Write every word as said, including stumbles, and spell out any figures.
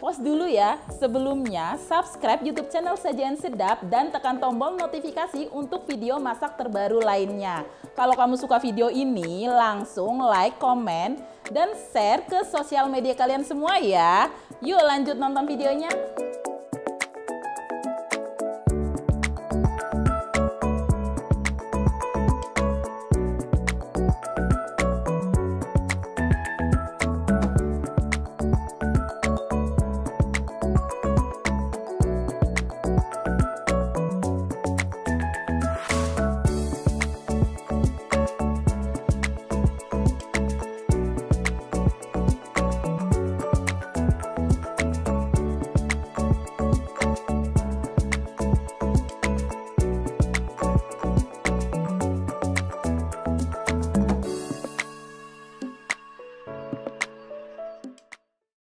post dulu ya. Sebelumnya, subscribe YouTube channel Sajian Sedap dan tekan tombol notifikasi untuk video masak terbaru lainnya. Kalau kamu suka video ini, langsung like, komen, dan share ke sosial media kalian semua ya. Yuk lanjut nonton videonya.